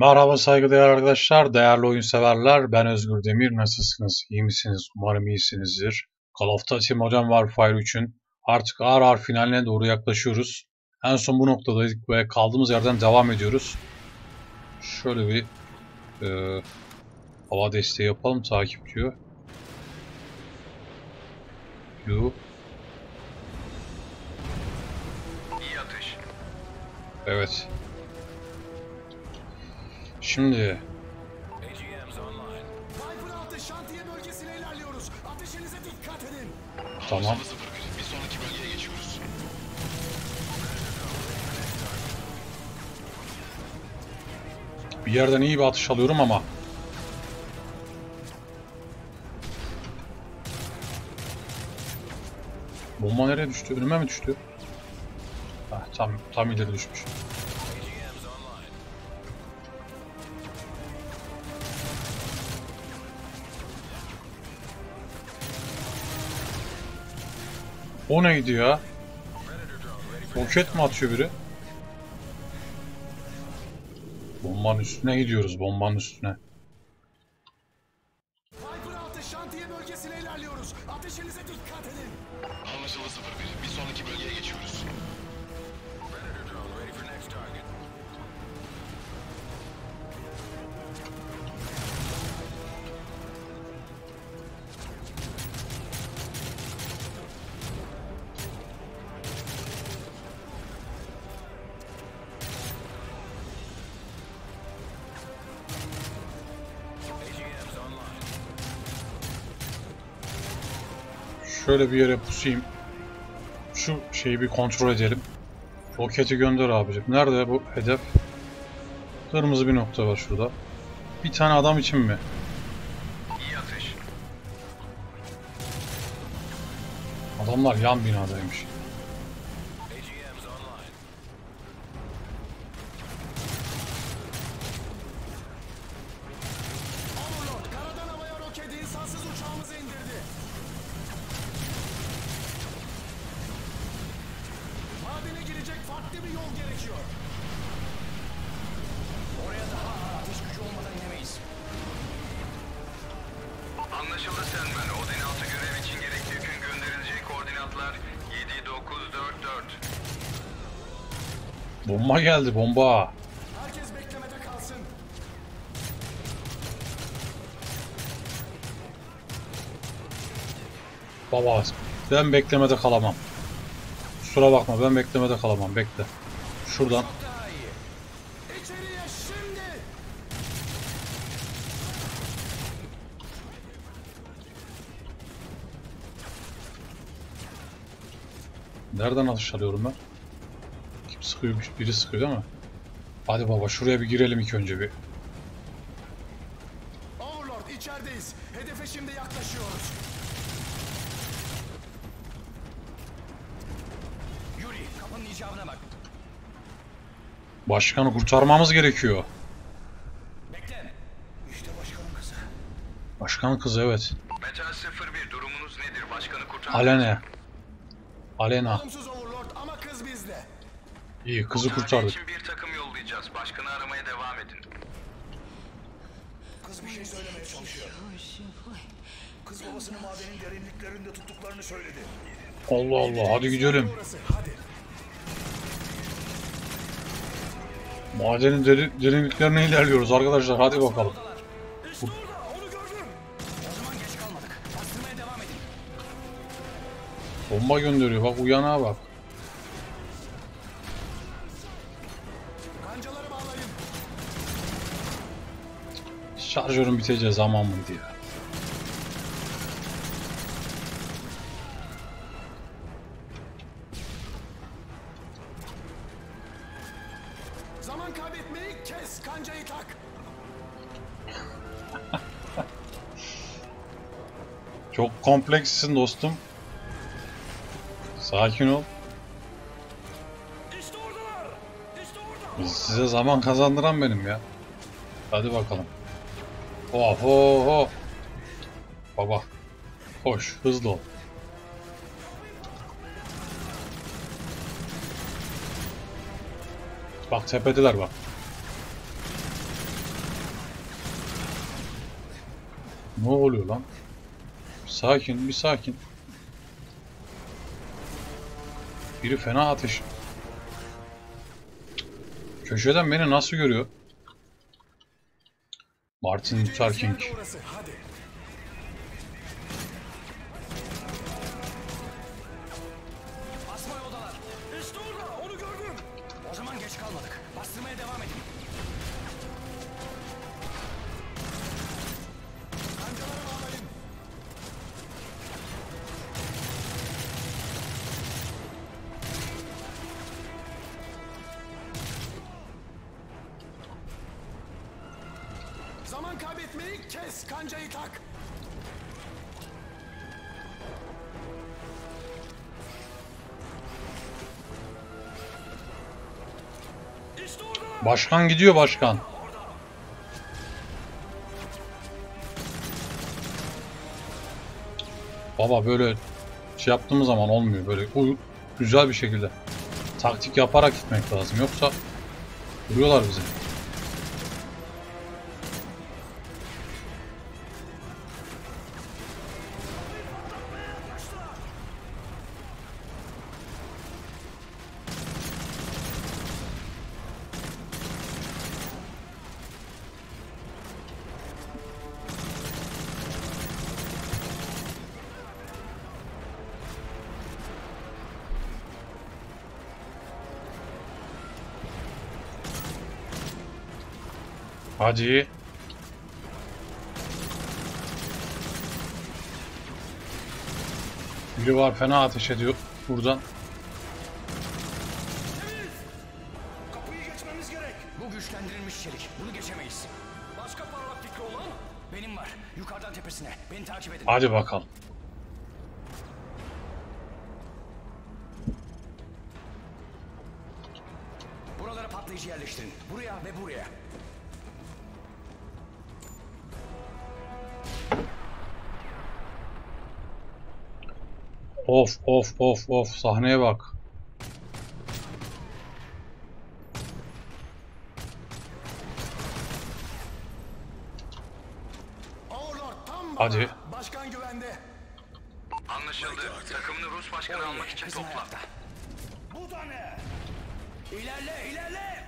Merhaba saygıdeğer arkadaşlar, değerli oyunseverler. Ben Özgür Demir. Nasılsınız? İyi misiniz? Umarım iyisinizdir. Call of Duty Modern Warfare 3'ün artık ağır ağır finaline doğru yaklaşıyoruz. En son bu noktadaydık ve kaldığımız yerden devam ediyoruz. Şöyle bir hava desteği yapalım. Takip diyor. İyi atış. Evet. Şimdi Piper altı şantiye bölgesine ilerliyoruz. Ateşinize dikkat edin. Tamam. Bir sonraki bölgeye geçiyoruz. Bir yerden iyi bir atış alıyorum ama. Bomba nereye düştü? Önüme mi düştü? Heh, tam ileri düşmüş. O neydi ya? Roket mi atıyor biri? Bombanın üstüne gidiyoruz, bombanın üstüne. Viper altı şantiye bölgesine ilerliyoruz. Ateşinize dikkat edin. Anlaşıldı 01. Bir sonraki bölgeye geçiyoruz. Şöyle bir yere pusayım. Şu şeyi bir kontrol edelim. Roketi gönder abicim. Nerede bu hedef? Kırmızı bir nokta var şurada. Bir tane adam için mi? İyi ateş. Adamlar yan binadaymış. Anlaşıldı Sandman. Oden altı görev için gerekli yükün gönderilecek koordinatlar 7944. Bomba geldi, bomba. Herkes beklemede kalsın. Baba, ben beklemede kalamam. Kusura bakma, ben beklemede kalamam. Bekle. Şuradan. Nereden atış alıyorum ben? Kim sıkıyormuş? Biri sıkıyor değil mi? Hadi baba, şuraya bir girelim ilk önce bir. Overlord içerideyiz. Hedefe şimdi yaklaşıyoruz. Yuri, kapının icabına bak. Başkanı kurtarmamız gerekiyor. Bekle. İşte başkanın kızı. Başkanın kızı, evet. Metal 01, durumunuz nedir? Başkanı kurtarmamız. Alena. Alena. İyi, kızı kurtardık. Için bir takım yollayacağız. Başkanı aramaya devam edin. Kız bir şey söylemeye çalışıyor. Kız babasını madenin derinliklerinde tuttuklarını söyledi. Allah Allah, hadi gidelim. Madenin derinliklerine ilerliyoruz arkadaşlar. Hadi bakalım. Bomba gönderiyor. Bak uyanağa bak. Şarjörün biteceği zaman mıydı ya? Zaman kaybetmeyi kes, kancayı tak. Çok komplekssin dostum. Sakin ol. Size zaman kazandıran benim ya. Hadi bakalım. Oho. Baba. Koş, hızlı ol. Bak tepedeler bak. Ne oluyor lan? Sakin, bir sakin. Biri fena ateş. Köşeden beni nasıl görüyor? Martin Luther King. Başkan gidiyor, başkan. Baba böyle şey yaptığımız zaman olmuyor. Böyle güzel bir şekilde taktik yaparak gitmek lazım. Yoksa vuruyorlar bizi. Hadi. Biri var fena ateş ediyor buradan. Kapıyı geçmemiz gerek. Bu güçlendirilmiş çelik. Bunu geçemeyiz. Başka parlak fikri olan benim var. Yukarıdan tepesine. Beni takip edin. Hadi bakalım. Buralara patlayıcı yerleştirin. Buraya ve buraya. Of of of of, sahneye bak. Overlord tam bana. Hadi. Başkan güvende. Anlaşıldı. Takımını Rus başkanı almak için topla. Bu da ne? İlerle, ilerle.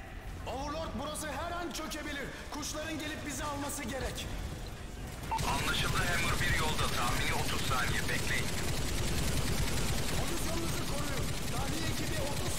Overlord burası her an çökebilir. Kuşların gelip bizi alması gerek. Anlaşıldı. Hammer bir yolda. Tahmini 30 saniye bekleyin. Tahliye ekibi 30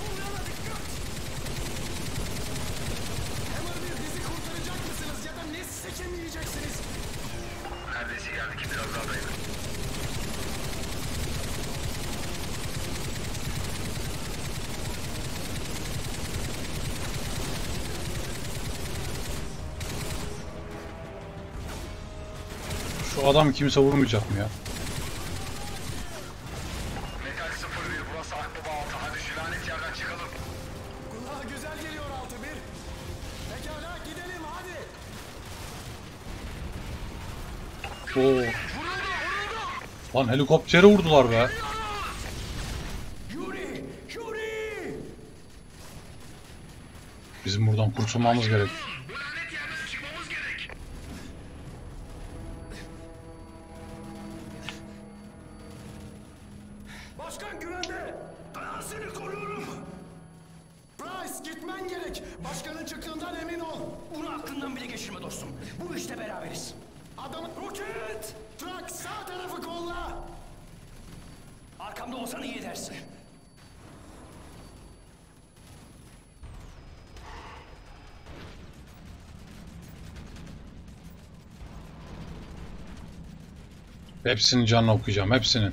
Bunlara dikkat. Hemen bir bizi kurtaracak mısınız ya da ne sikim yiyeceksiniz? Neredeyse geldik, biraz daha dayanın. Şu adam kimse vurmayacak mı ya? Metal 01, burası Akbaba 6. Hadi şu lanet yerden çıkalım. Kulağa güzel geliyor 61. Pekala gidelim hadi. Oo. Vuruldu, vuruldu. Lan helikoptere vurdular be. Yuri, Yuri. Bizim buradan kurtulmamız gerek. Başkan güvende. Ben seni koruyorum. Price gitmen gerek. Başkanın çıktığından emin ol. Bunu aklından bile geçirme dostum. Bu işte beraberiz. Adamın roket! Truck sağ tarafı kolla. Arkamda olsan iyi edersin. Hepsinin canını okuyacağım. Hepsinin.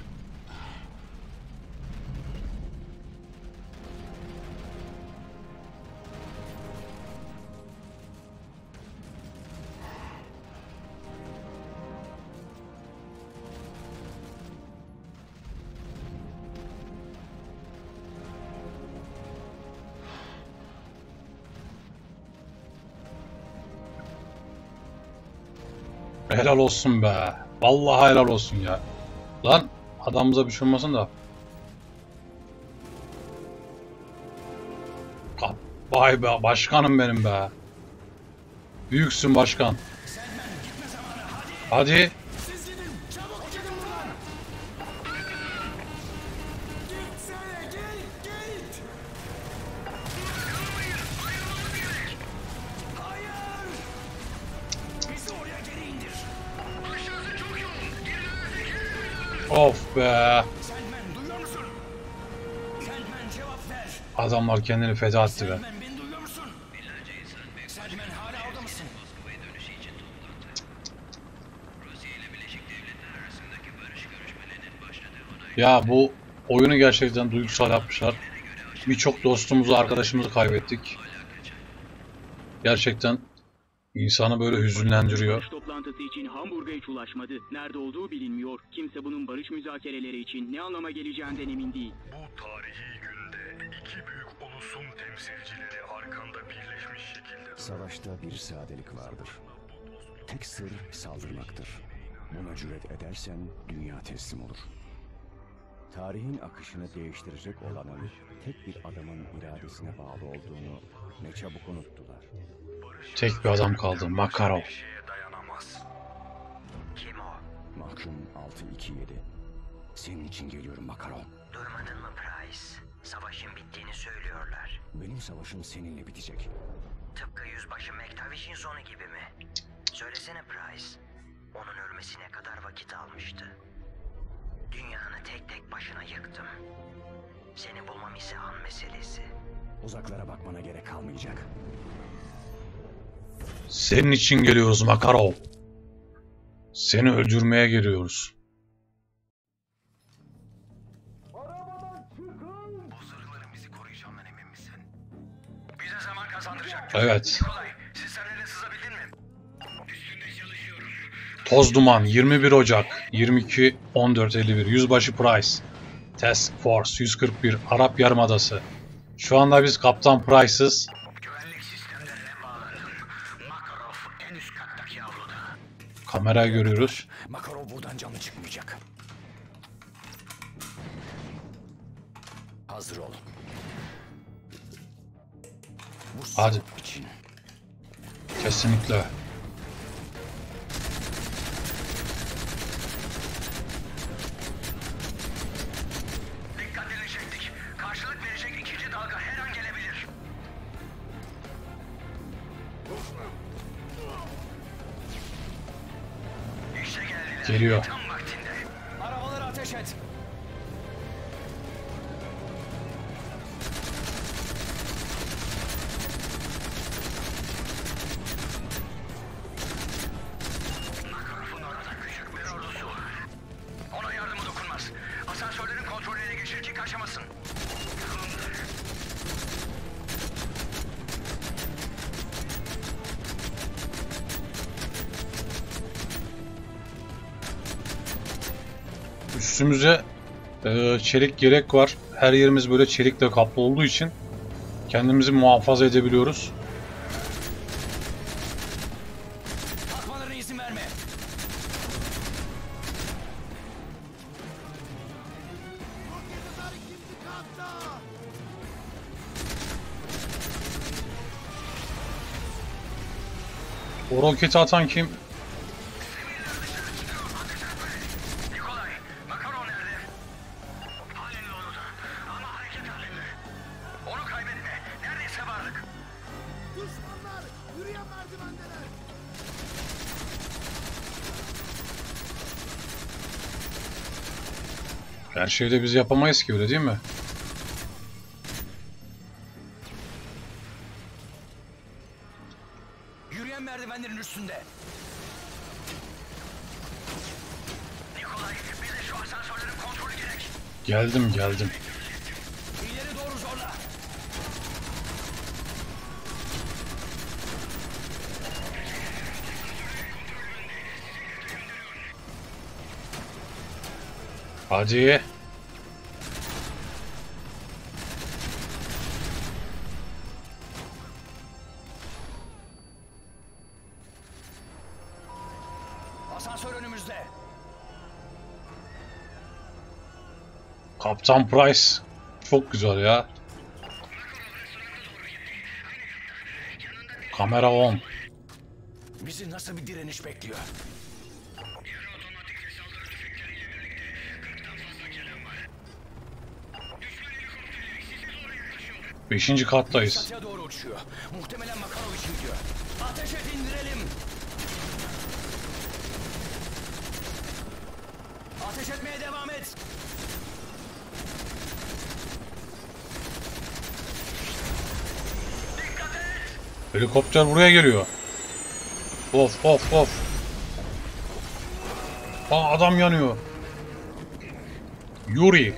Helal olsun be. Vallahi helal olsun ya. Lan adamımıza bir şey olmasın da. Vay be başkanım benim be. Büyüksün başkan. Hadi. Of be. Adamlar kendini feda etti be. Ya bu oyunu gerçekten duygusal yapmışlar. Birçok dostumuzu, arkadaşımızı kaybettik. Gerçekten insanı böyle hüzünlendiriyor. Toplantısı için Hamburg'a hiç ulaşmadı. Nerede olduğu bilinmiyor. Kimse bunun barış müzakereleri için ne anlama geleceğinden emin değil. Bu tarihi günde iki büyük ulusun temsilcileri arkanda birleşmiş şekilde... Savaşta bir sadelik vardır. Tek sır saldırmaktır. Buna cüret edersen dünya teslim olur. Tarihin akışını değiştirecek olanın tek bir adamın iradesine bağlı olduğunu ne çabuk unuttular. Tek bir adam kaldı, Makarov. Kim o? Mahkum 627. Senin için geliyorum Makarov. Durmadın mı Price? Savaşın bittiğini söylüyorlar. Benim savaşım seninle bitecek. Tıpkı yüzbaşı McTavish'in sonu gibi mi? Söylesene Price. Onun ölmesine kadar vakit almıştı. Dünyanı tek tek başına yıktım. Seni bulmam ise an meselesi. Uzaklara bakmana gerek kalmayacak. Senin için geliyoruz Makarov. Seni öldürmeye geliyoruz. Arabadan çıkın. Bu zırhların bizi koruyacağından emin misin? Bize zaman kazandıracak. Evet. Nikolay, siz sırayla sızabildin mi? Üstünde çalışıyorum. Toz duman 21 Ocak 22.14.51 Yüzbaşı Price Task Force 141 Arap Yarımadası. Şu anda biz Kaptan Price'ız. Kamerayı görüyoruz. Makarov buradan canlı çıkmayacak. Hazır olun. Hadi. Kesinlikle. Dikkat edecektik. Karşılık verecek ikinci dalga her an gelebilir. Geliyor. Arabalara ateş et. Makarov'un orada küçük bir ordusu var. Ona yardımı dokunmaz. Asansörlerin kontrolüne geçir ki kaçamasın. Üstümüze çelik gerek var. Her yerimiz böyle çelikle kaplı olduğu için kendimizi muhafaza edebiliyoruz. Atmalarına izin verme. O roketi atan kim? Her şeyi de biz yapamayız ki, öyle değil mi? Yürüyen merdivenlerin üstünde. Nikolay, bize şu asansörlerin kontrolü gerek. Geldim, geldim. İleri doğru zorla. Hadi. Asansör önümüzde. Kaptan Price çok güzel ya. Kamera 10. Bizi nasıl bir direniş bekliyor? Beşinci kattayız. Çatıya doğru uçuyor. Muhtemelen Makarov için diyor. Ateş et, indirelim. Ateş etmeye devam et. Dikkat et. Helikopter buraya geliyor. Of of of. Aa, adam yanıyor. Yuri.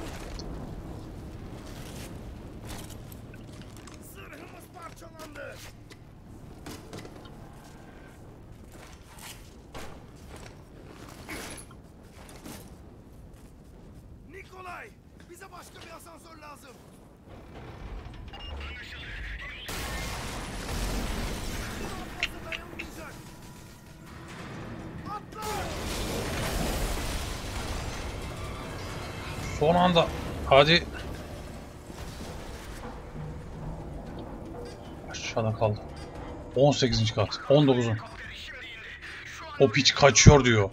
Nikolay, bize başka bir asansör lazım. Son anda. Hadi. Aşağıda kaldı. 18. kat. 19'un. O piç kaçıyor diyor.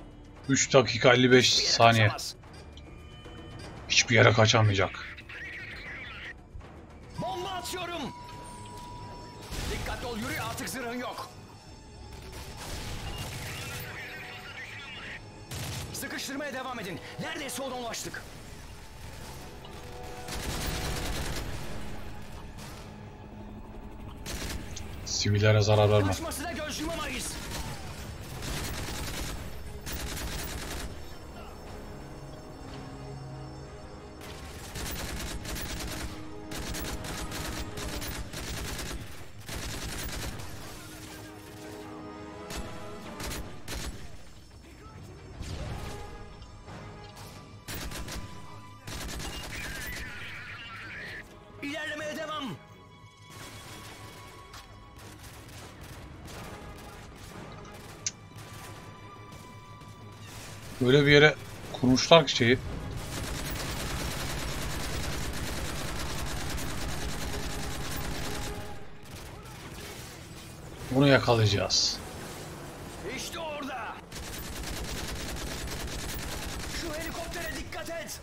3 dakika 55 saniye. Hiçbir yere kaçamayacak. Bomba atıyorum. Dikkatli ol Yuri, artık zırhın yok. Sıkıştırmaya devam edin. Neredeyse oradan ulaştık. Sivillere zarar verme. Kaçmasına göz yumamayız. İlerlemeye devam. Böyle bir yere kurmuşlar ki şeyi. Bunu yakalayacağız. İşte orada. Şu helikoptere dikkat et.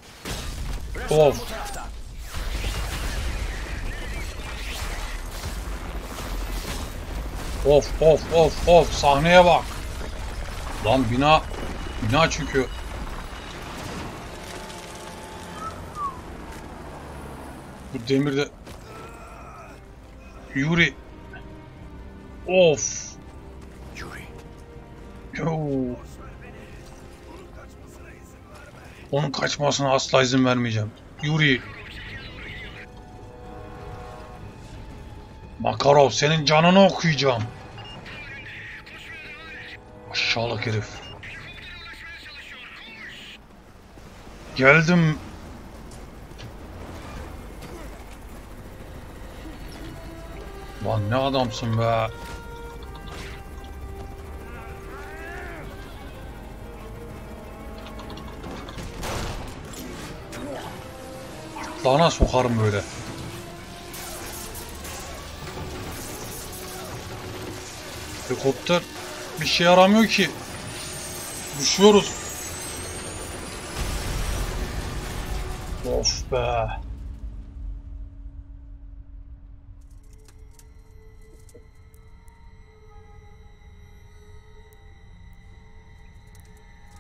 Of. Of of of of, sahneye bak. Lan bina çöküyor. Bu demir de Yuri. Of. Yuri. Yo. Onun kaçmasına asla izin vermeyeceğim. Yuri. Makarov, senin canını okuyacağım. Aşağılık herif. Geldim. Lan ne adamsın be. Dana sokarım böyle. Helikopter bir şey yaramıyor ki. Düşüyoruz. Of be.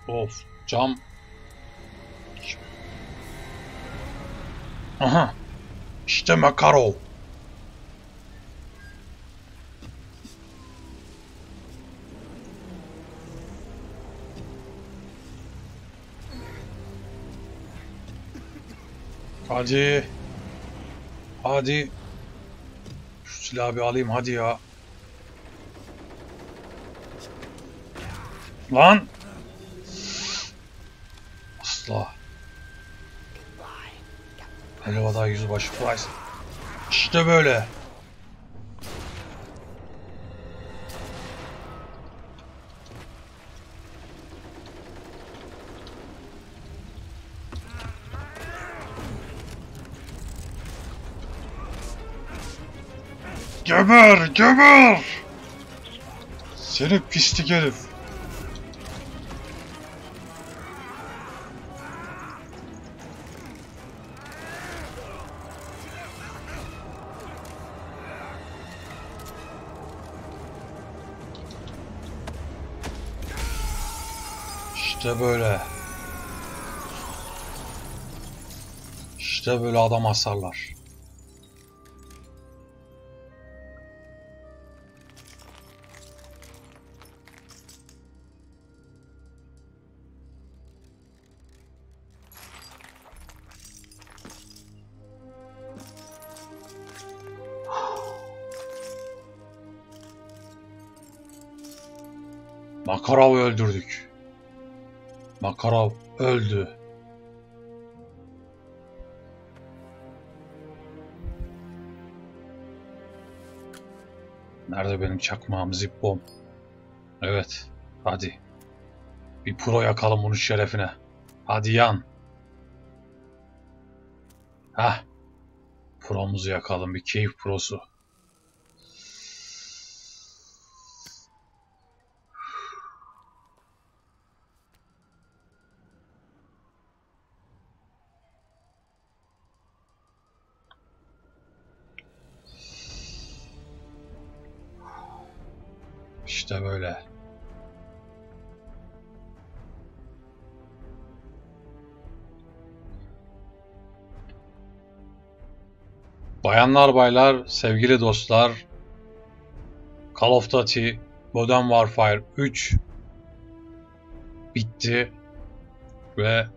Of, cam. Aha. İşte Makarov. Hadi. Hadi. Şu silahı bir alayım hadi ya. Lan. Asla. Helvada yüzbaşı Price. İşte böyle. Geber, geber! Seni pislik herif. İşte böyle. İşte böyle adam asarlar. Makarov'u öldürdük. Makarov öldü. Nerede benim çakmağım, zip bomb? Evet, hadi. Bir pro yakalım bunun şerefine. Hadi yan. Hah. Promuzu yakalım, bir keyif prosu. İşte böyle. Bayanlar, baylar, sevgili dostlar, Call of Duty Modern Warfare 3 bitti ve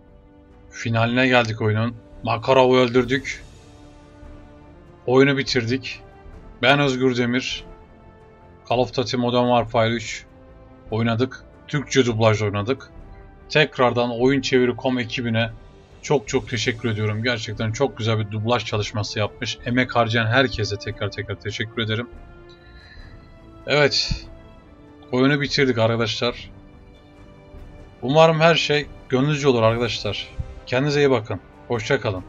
finaline geldik oyunun. Makarov'u öldürdük. Oyunu bitirdik. Ben Özgür Demir. Call of Duty Modern Warfare 3 oynadık. Türkçe dublaj oynadık. Tekrardan Oyun Çeviri.com ekibine çok teşekkür ediyorum. Gerçekten çok güzel bir dublaj çalışması yapmış. Emek harcayan herkese tekrar teşekkür ederim. Evet. Oyunu bitirdik arkadaşlar. Umarım her şey gönlünüzce olur arkadaşlar. Kendinize iyi bakın. Hoşça kalın.